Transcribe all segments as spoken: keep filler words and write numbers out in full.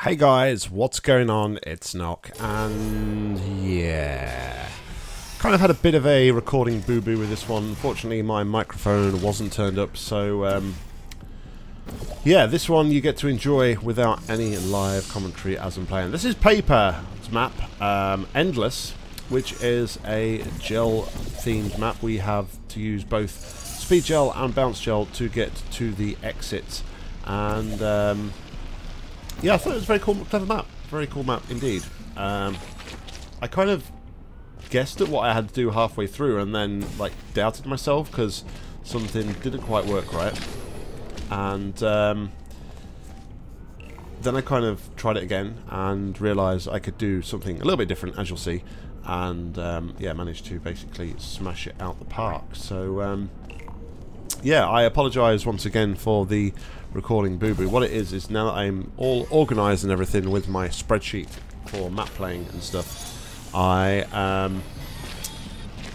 Hey guys, what's going on? It's Nock, and yeah, kind of had a bit of a recording boo-boo with this one. Unfortunately, my microphone wasn't turned up, so um, yeah, this one you get to enjoy without any live commentary as I'm playing. This is Paper, it's map, um, Endless, which is a gel-themed map. We have to use both Speed Gel and Bounce Gel to get to the exit, and um, yeah, I thought it was a very cool, clever map. Very cool map indeed. Um, I kind of guessed at what I had to do halfway through and then, like, doubted myself because something didn't quite work right. And um, then I kind of tried it again and realised I could do something a little bit different, as you'll see. And, um, yeah, managed to basically smash it out the park. So, um, yeah, I apologise once again for the recording boo-boo. What it is is now that I'm all organised and everything with my spreadsheet for map playing and stuff, I um,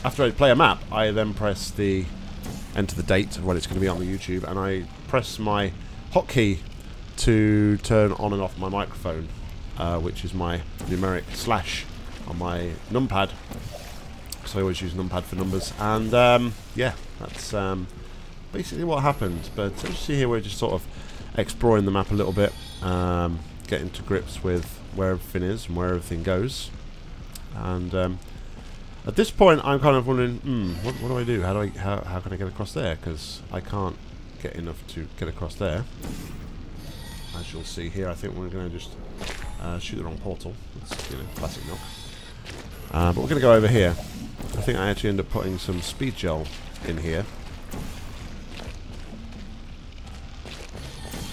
after I play a map, I then press the enter the date of when it's going to be on the YouTube, and I press my hotkey to turn on and off my microphone, uh, which is my numeric slash on my numpad. So I always use numpad for numbers, and um, yeah, that's. Um, Basically what happened, but as you see here, we're just sort of exploring the map a little bit, um, getting to grips with where everything is and where everything goes. And um, at this point, I'm kind of wondering, hmm, what, what do I do? How do I? How, how can I get across there? Because I can't get enough to get across there. As you'll see here, I think we're going to just uh, shoot the wrong portal. That's, you know, classic knock. Uh, but we're going to go over here. I think I actually end up putting some Speed Gel in here.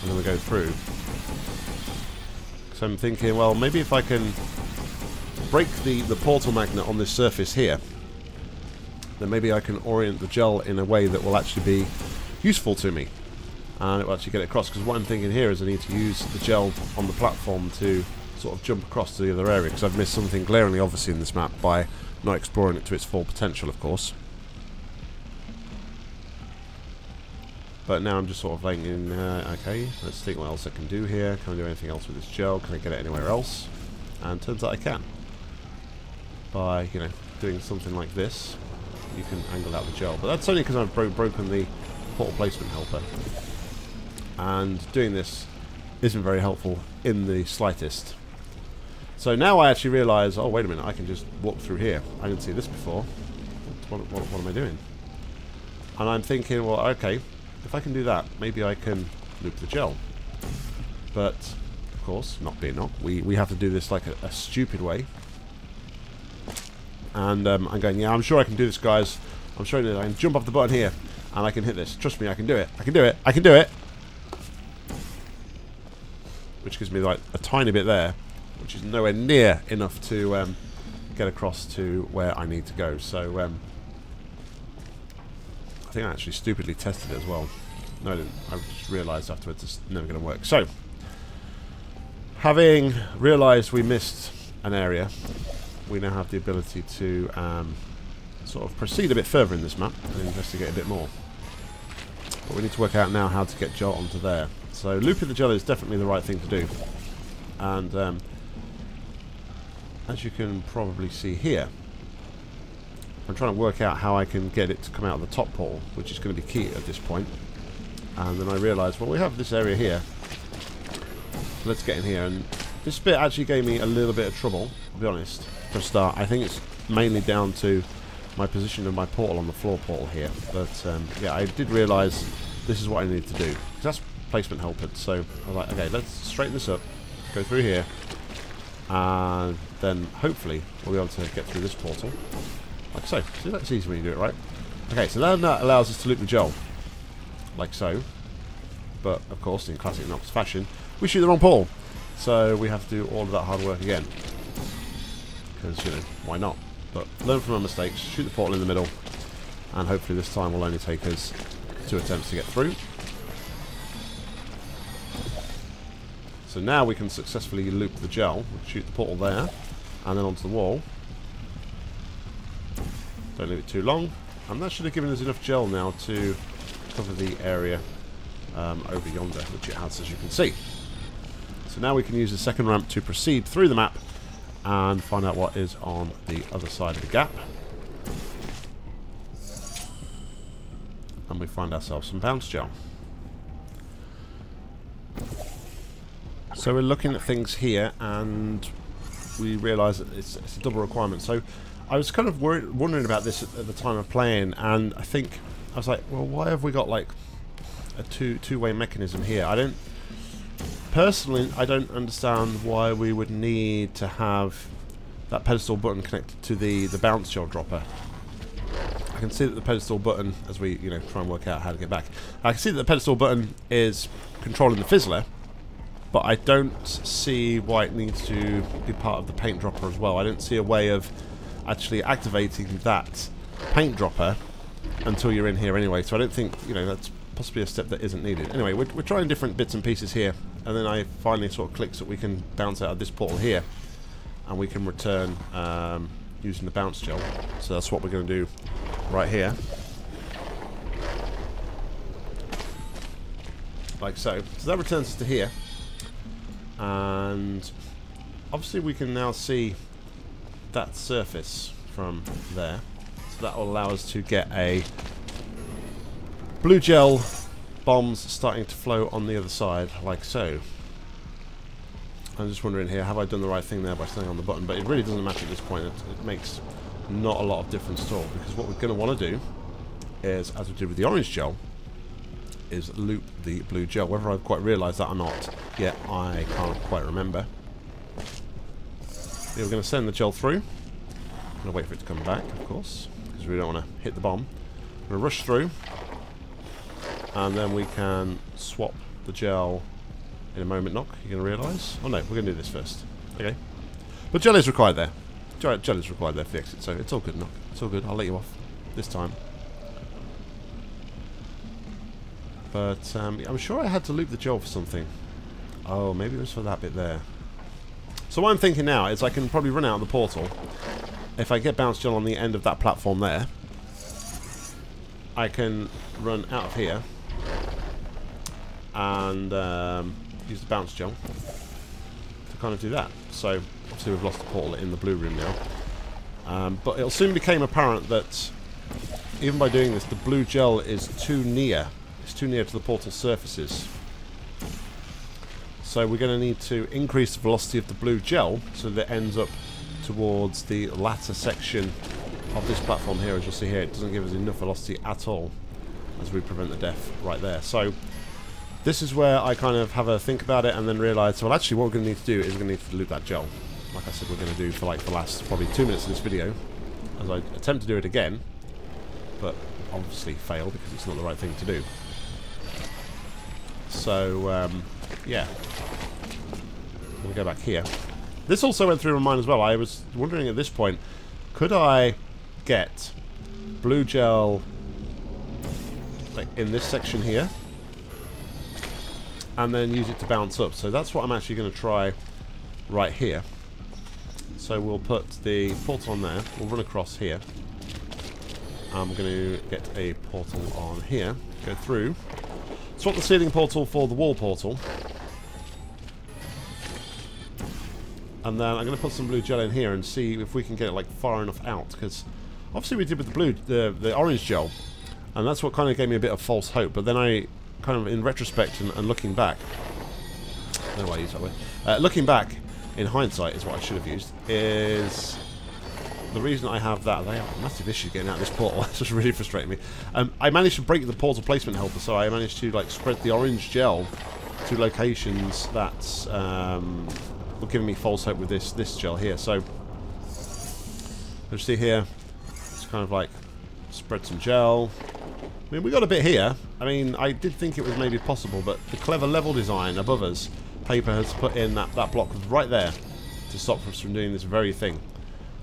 I'm going to go through. So I'm thinking, well, maybe if I can break the, the portal magnet on this surface here, then maybe I can orient the gel in a way that will actually be useful to me. And it will actually get it across, because what I'm thinking here is I need to use the gel on the platform to sort of jump across to the other area, because I've missed something glaringly obviously in this map by not exploring it to its full potential, of course. But now I'm just sort of thinking, uh, okay, let's think what else I can do here. Can I do anything else with this gel? Can I get it anywhere else? And it turns out I can. By, you know, doing something like this, you can angle out the gel. But that's only because I've bro broken the portal placement helper. And doing this isn't very helpful in the slightest. So now I actually realise, oh, wait a minute, I can just walk through here. I didn't see this before. What, what, what am I doing? And I'm thinking, well, okay, if I can do that, maybe I can loop the gel. But, of course, not being knocked, we, we have to do this like a, a stupid way. And um, I'm going, yeah, I'm sure I can do this, guys. I'm showing you that I can jump off the button here, and I can hit this. Trust me, I can do it. I can do it. I can do it. Which gives me like a tiny bit there, which is nowhere near enough to um, get across to where I need to go. So, um... I think I actually stupidly tested it as well. No, I didn't. I just realised afterwards it's never going to work. So, having realised we missed an area, we now have the ability to um, sort of proceed a bit further in this map and investigate a bit more. But we need to work out now how to get gel onto there. So, looping the gel is definitely the right thing to do. And um, as you can probably see here, I'm trying to work out how I can get it to come out of the top portal, which is going to be key at this point. And then I realised, well, we have this area here. Let's get in here. And this bit actually gave me a little bit of trouble, I'll be honest, for a start. I think it's mainly down to my position of my portal on the floor portal here. But, um, yeah, I did realise this is what I needed to do. Because that's placement helpered. So I was like, okay, let's straighten this up, go through here, and then hopefully we'll be able to get through this portal. Like so. See, that's easy when you do it right. Okay, so now that allows us to loop the gel. Like so. But, of course, in classic Nox fashion, we shoot the wrong portal. So we have to do all of that hard work again. Because, you know, why not? But learn from our mistakes, shoot the portal in the middle, and hopefully this time will only take us two attempts to get through. So now we can successfully loop the gel. We'll shoot the portal there, and then onto the wall. Don't leave it too long. And that should have given us enough gel now to cover the area um, over yonder, which it has, as you can see. So So now we can use the second ramp to proceed through the map and find out what is on the other side of the gap. And we find ourselves some bounce gel. So we're looking at things here and we realise that it's, it's a double requirement. So I was kind of worried, wondering about this at, at the time of playing, and I think I was like, well, why have we got like a two two-way mechanism here? I don't personally I don't understand why we would need to have that pedestal button connected to the the bounce gel dropper. I can see that the pedestal button, as we you know try and work out how to get back, I can see that the pedestal button is controlling the fizzler, but I don't see why it needs to be part of the paint dropper as well. I don't see a way of actually activating that paint dropper until you're in here anyway, so I don't think you know that's possibly a step that isn't needed. Anyway, we're, we're trying different bits and pieces here, and then I finally sort of click so that we can bounce out of this portal here, and we can return um, using the bounce gel. So that's what we're going to do right here, like so. So that returns us to here, and obviously we can now see that surface from there, so that will allow us to get a blue gel bombs starting to flow on the other side, like so. I'm just wondering here, have I done the right thing there by staying on the button? But it really doesn't matter at this point. It, it makes not a lot of difference at all, because what we're going to want to do is, as we did with the orange gel, is loop the blue gel. Whether I've quite realised that or not yet, I can't quite remember. We're going to send the gel through. I'm going to wait for it to come back, of course, because we don't want to hit the bomb. I'm going to rush through, and then we can swap the gel in a moment. Nock, you're going to realise? Oh no, we're going to do this first. Okay. But gel is required there. Gel is required there for the exit, so it's all good, Nock. It's all good. I'll let you off this time. But um, I'm sure I had to loop the gel for something. Oh, maybe it was for that bit there. So what I'm thinking now is I can probably run out of the portal. If I get bounce gel on the end of that platform there, I can run out of here and um, use the bounce gel to kind of do that. So obviously we've lost the portal in the blue room now, um, but it soon became apparent that even by doing this, the blue gel is too near. It's too near to the portal surfaces, so we're going to need to increase the velocity of the blue gel so that it ends up towards the latter section of this platform here. As you'll see here, it doesn't give us enough velocity at all, as we prevent the death right there. So this is where I kind of have a think about it and then realise, well, actually what we're going to need to do is we're going to need to loop that gel. Like I said, we're going to do for like the last probably two minutes of this video, as I attempt to do it again, but obviously fail because it's not the right thing to do. So, um, yeah. We'll go back here. This also went through my mind as well. I was wondering at this point, could I get blue gel like in this section here, and then use it to bounce up? So that's what I'm actually going to try right here. So we'll put the portal on there, we'll run across here. I'm going to get a portal on here, go through, swap the ceiling portal for the wall portal, and then I'm going to put some blue gel in here and see if we can get it like far enough out, because obviously we did with the blue, the, the orange gel, and that's what kind of gave me a bit of false hope. But then I kind of in retrospect and, and looking back, I don't know why I use that word. Uh, looking back in hindsight is what I should have used. Is the reason I have that? They have a massive issue getting out of this portal. That's just really frustrating me. Um, I managed to break the portal placement helper, so I managed to like spread the orange gel to locations that um, were giving me false hope with this this gel here. So you'll see here, it's kind of like spread some gel. I mean, we got a bit here. I mean, I did think it was maybe possible, but the clever level design above us, Paper has put in that, that block right there to stop us from doing this very thing.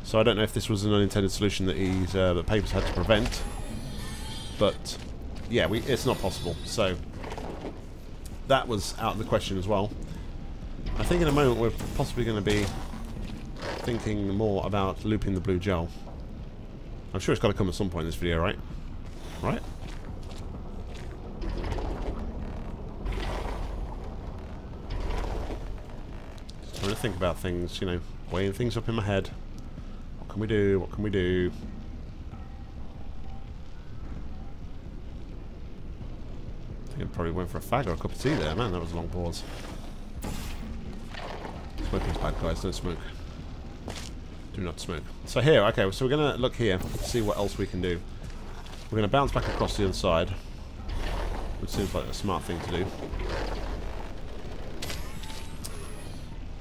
So I don't know if this was an unintended solution that he's, uh, that Paper's had to prevent. But, yeah, we, it's not possible. So that was out of the question as well. I think in a moment we're possibly going to be thinking more about looping the blue gel. I'm sure it's got to come at some point in this video, right? Right? I'm going to think about things, you know, weighing things up in my head. What can we do? What can we do? I think I probably went for a fag or a cup of tea there. Man, that was a long pause. Smoking's bad, guys. Don't smoke. Do not smoke. So here, okay, so we're going to look here, see what else we can do. We're going to bounce back across the other side, which seems like a smart thing to do.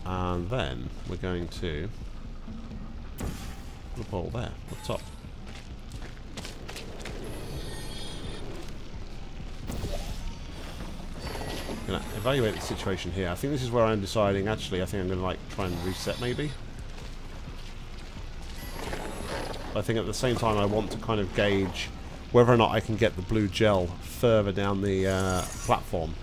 And then we're going to put a ball there, up top. I'm going to evaluate the situation here. I think this is where I'm deciding, actually, I think I'm going to like try and reset maybe. But I think at the same time I want to kind of gauge whether or not I can get the blue gel further down the uh, platform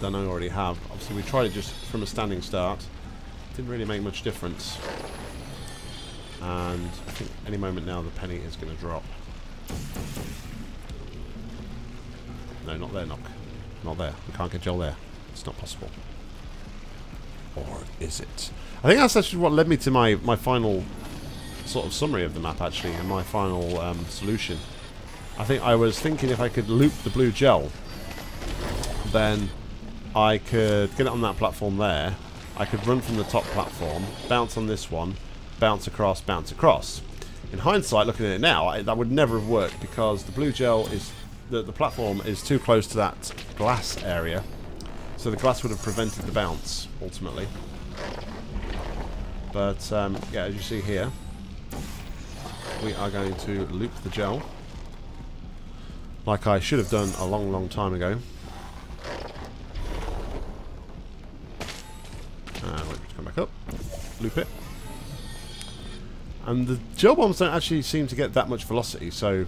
than I already have. Obviously we tried it just from a standing start. Didn't really make much difference. And I think any moment now the penny is going to drop. No, not there, Nock. Not there. We can't get gel there. It's not possible. Or is it? I think that's actually what led me to my, my final sort of summary of the map, actually, and my final um, solution. I think I was thinking if I could loop the blue gel, then I could get it on that platform there. I could run from the top platform, bounce on this one, bounce across, bounce across. In hindsight, looking at it now, I, that would never have worked because the blue gel is... The, the platform is too close to that glass area, so the glass would have prevented the bounce, ultimately. But, um, yeah, as you see here, we are going to loop the gel, like I should have done a long, long time ago. Up, loop it, and the gel bombs don't actually seem to get that much velocity, so you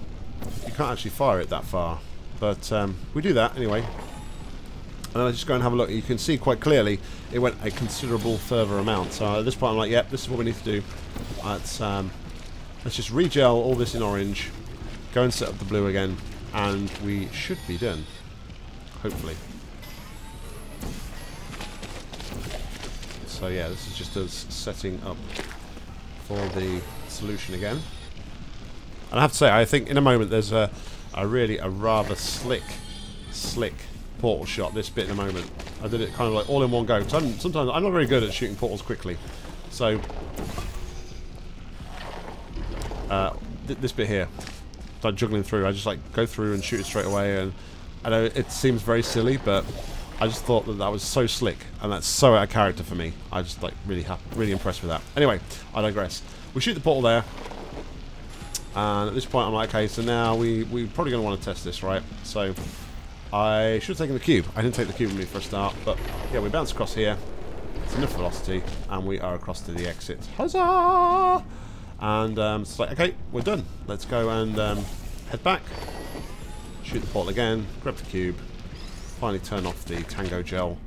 can't actually fire it that far, but um, we do that anyway. And then I just go and have a look. You can see quite clearly it went a considerable further amount, so at this point I'm like, yep, this is what we need to do. Let's, um, let's just regel all this in orange, go and set up the blue again, and we should be done, hopefully. So yeah, this is just us setting up for the solution again. And I have to say, I think in a moment there's a, a really, a rather slick, slick portal shot, this bit in a moment. I did it kind of like all in one go. I'm, sometimes I'm not very good at shooting portals quickly. So, uh, th this bit here, like juggling through, I just like go through and shoot it straight away. And I know it seems very silly, but I just thought that that was so slick, and that's so out of character for me. I just like really happy, really impressed with that. Anyway, I digress. We shoot the portal there, and at this point I'm like, okay, so now we, we're probably going to want to test this, right? So I should have taken the cube. I didn't take the cube with me for a start, but yeah, we bounce across here. It's enough velocity, and we are across to the exit. Huzzah! And um, it's like, okay, we're done. Let's go and um, head back, shoot the portal again, grab the cube, finally turn off the Tango Gel,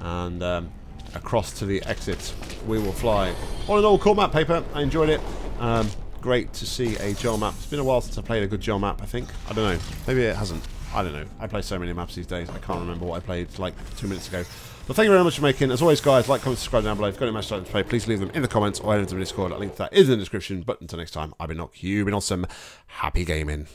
and um, across to the exit we will fly. All in all, cool map, Paper. I enjoyed it. Um, great to see a gel map. It's been a while since I played a good gel map, I think. I don't know. Maybe it hasn't. I don't know. I play so many maps these days, I can't remember what I played like two minutes ago. But thank you very much for making. As always, guys, like, comment, subscribe down below. If you've got any match to play, please leave them in the comments or head into the Discord. A link to that is in the description. But until next time, I've been Nock. You've been awesome. Happy gaming.